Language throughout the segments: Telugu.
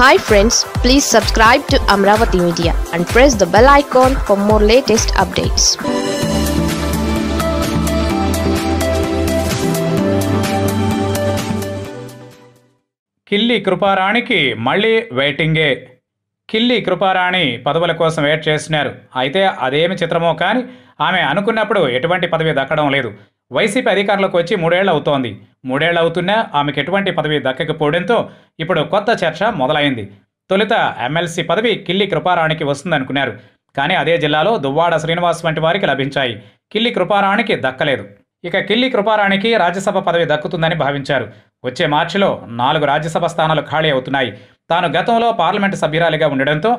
Hi friends, please subscribe to Amravati Media and press the bell icon for more latest updates. Killi Krupa Rani ki malli waiting e. Killi Krupa Rani padvala kosam wait chestunnaru. Aithe ademi chitramo kaani ame anukunnappudu etuvanti padavi dakkadam ledu. YCP అధికారులకు వచ్చి 3 ఏళ్లు అవుతోంది. 3 ఏళ్లు అవుతున్నా ఆమెకు ఎటువంటి పదవి దక్కకపోవడంతో ఇప్పుడు కొత్త చర్చ మొదలైంది. తొలుత ఎమ్మెల్సీ పదవి కిల్లి కృపారాణికి వస్తుందనుకున్నారు. కానీ అదే జిల్లాలో దువ్వాడ శ్రీనివాస్ వంటి వారికి లభించాయి. కిల్లి కృపారాణికి దక్కలేదు. ఇక కిల్లి కృపారాణికి రాజ్యసభ పదవి దక్కుతుందని భావించారు. వచ్చే మార్చిలో 4 రాజ్యసభ స్థానాలు ఖాళీ అవుతున్నాయి. తాను గతంలో పార్లమెంట్ సభ్యురాలిగా ఉండడంతో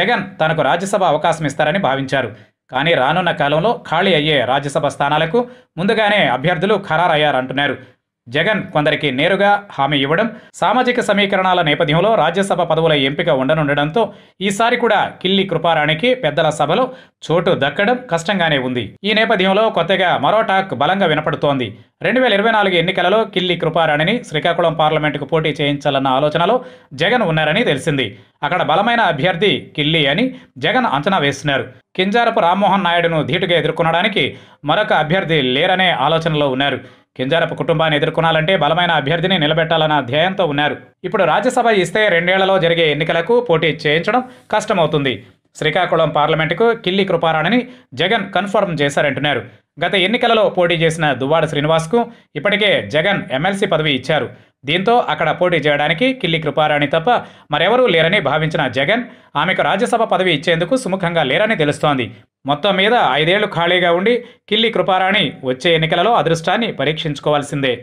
జగన్ తనకు రాజ్యసభ అవకాశం ఇస్తారని భావించారు. కానీ రానున్న కాలంలో ఖాళీ అయ్యే రాజ్యసభ స్థానాలకు ముందుగానే అభ్యర్థులు ఖరారయ్యారంటున్నారు. జగన్ కొందరికి నేరుగా హామీ ఇవ్వడం, సామాజిక సమీకరణాల నేపథ్యంలో రాజ్యసభ పదవుల ఎంపిక ఉండనుండడంతో ఈసారి కూడా కిల్లి కృపారాణికి పెద్దల సభలో చోటు దక్కడం కష్టంగానే ఉంది. ఈ నేపథ్యంలో కొత్తగా మరో టాక్ బలంగా వినపడుతోంది. 2024 ఎన్నికలలో కిల్లి కృపారాణిని శ్రీకాకుళం పార్లమెంటుకు పోటీ చేయించాలన్న ఆలోచనలో జగన్ ఉన్నారని తెలిసింది. అక్కడ బలమైన అభ్యర్థి కిల్లి అని జగన్ అంచనా వేస్తున్నారు. కింజారపు రామ్మోహన్ నాయుడును ధీటుగా ఎదుర్కొనడానికి మరొక అభ్యర్థి లేరనే ఆలోచనలో ఉన్నారు. కింజారపు కుటుంబాన్ని ఎదుర్కొనాలంటే బలమైన అభ్యర్థిని నిలబెట్టాలన్న ధ్యేయంతో ఉన్నారు. ఇప్పుడు రాజ్యసభ ఇస్తే 2 ఏళ్లలో జరిగే ఎన్నికలకు పోటీ చేయించడం కష్టమవుతుంది. శ్రీకాకుళం పార్లమెంటుకు కిల్లి కృపారాణిని జగన్ కన్ఫర్మ్ చేశారంటున్నారు. గత ఎన్నికలలో పోటీ చేసిన దువ్వాడ శ్రీనివాస్కు ఇప్పటికే జగన్ ఎమ్మెల్సీ పదవి ఇచ్చారు. దీంతో అక్కడ పోటీ చేయడానికి కిల్లి కృపారాణి తప్ప మరెవరూ లేరని భావించిన జగన్ ఆమెకు రాజ్యసభ పదవి ఇచ్చేందుకు సుముఖంగా లేరని తెలుస్తోంది. మొత్తం మీద 5 ఏళ్లు ఖాళీగా ఉండి కిల్లి కృపారాణి వచ్చే ఎన్నికలలో అదృష్టాన్ని పరీక్షించుకోవాల్సిందే.